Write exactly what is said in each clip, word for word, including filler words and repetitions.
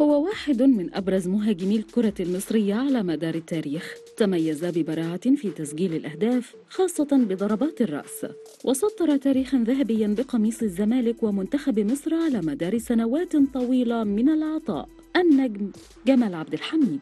هو واحد من أبرز مهاجمي الكرة المصرية على مدار التاريخ، تميز ببراعة في تسجيل الأهداف خاصة بضربات الرأس، وسطر تاريخاً ذهبياً بقميص الزمالك ومنتخب مصر على مدار سنوات طويلة من العطاء. النجم جمال عبد الحميد.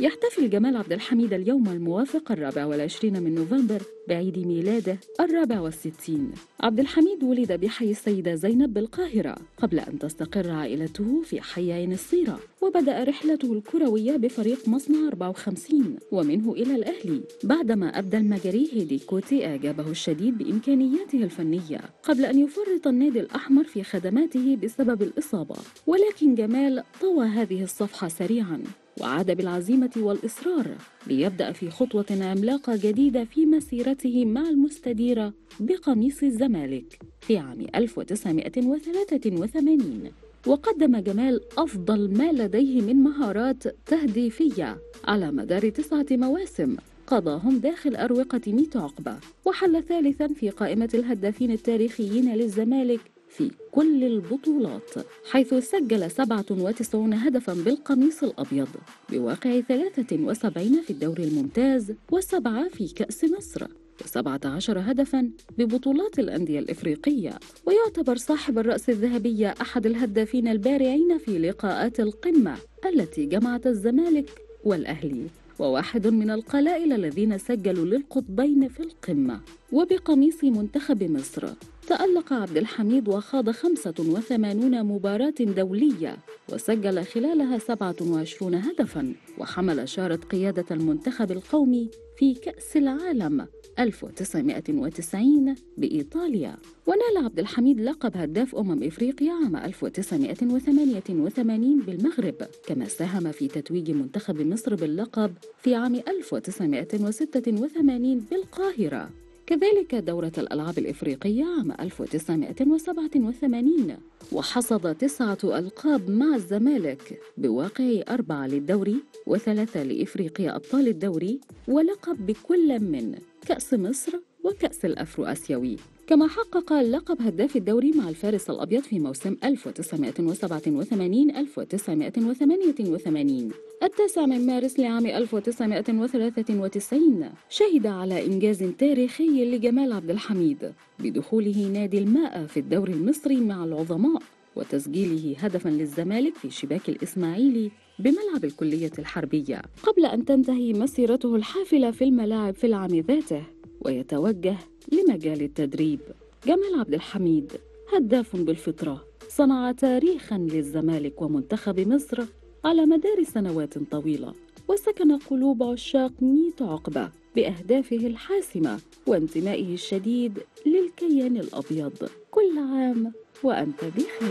يحتفل جمال عبد الحميد اليوم الموافق الرابع والعشرين من نوفمبر بعيد ميلاده الرابع والستين. عبد الحميد ولد بحي السيدة زينب بالقاهرة قبل أن تستقر عائلته في حي عين الصيرة، وبدأ رحلته الكروية بفريق مصنع أربعة وخمسين ومنه إلى الأهلي، بعدما أبدى المجريه ليكوتي إعجابه الشديد بإمكانياته الفنية قبل أن يفرط النادي الأحمر في خدماته بسبب الإصابة، ولكن جمال طوى هذه الصفحة سريعاً وعاد بالعزيمة والإصرار ليبدأ في خطوة عملاقة جديدة في مسيرته مع المستديرة بقميص الزمالك في عام ألف وتسعمائة وثلاثة وثمانين. وقدم جمال أفضل ما لديه من مهارات تهديفية على مدار تسعة مواسم قضاهم داخل أروقة مئة عقبة، وحل ثالثاً في قائمة الهدافين التاريخيين للزمالك في كل البطولات، حيث سجل سبعة وتسعين هدفاً بالقميص الأبيض بواقع ثلاثة وسبعين في الدوري الممتاز وسبعة في كأس مصر وسبعة عشر هدفاً ببطولات الأندية الإفريقية، ويعتبر صاحب الرأس الذهبية أحد الهدافين البارعين في لقاءات القمة التي جمعت الزمالك والأهلي، وواحد من القلائل الذين سجلوا للقطبين في القمة. وبقميص منتخب مصر تألق عبد الحميد وخاض خمسة وثمانين مباراة دولية وسجل خلالها سبعة وعشرين هدفاً، وحمل شارة قيادة المنتخب القومي في كأس العالم ألف وتسعمائة وتسعين بإيطاليا. ونال عبد الحميد لقب هداف أمم إفريقيا عام ألف وتسعمائة وثمانية وثمانين بالمغرب، كما ساهم في تتويج منتخب مصر باللقب في عام ألف وتسعمائة وستة وثمانين بالقاهرة، كذلك دورة الألعاب الإفريقية عام ألف وتسعمائة وسبعة وثمانين، وحصد تسعة ألقاب مع الزمالك بواقع أربعة للدوري وثلاثة لإفريقيا أبطال الدوري ولقب بكل من كأس مصر وكأس الأفرو آسيوي، كما حقق لقب هداف الدوري مع الفارس الأبيض في موسم ألف وتسعمائة وسبعة وثمانين ألف وتسعمائة وثمانية وثمانين التاسع من مارس لعام ألف وتسعمائة وثلاثة وتسعين، شهد على إنجاز تاريخي لجمال عبد الحميد بدخوله نادي الماء في الدوري المصري مع العظماء وتسجيله هدفاً للزمالك في شباك الإسماعيلي بملعب الكلية الحربية، قبل أن تنتهي مسيرته الحافلة في الملاعب في العام ذاته ويتوجه لمجال التدريب. جمال عبد الحميد هداف بالفطرة، صنع تاريخاً للزمالك ومنتخب مصر على مدار سنوات طويلة، وسكن قلوب عشاق مئة عقبة بأهدافه الحاسمة وانتمائه الشديد للكيان الأبيض. كل عام وأنت بخير.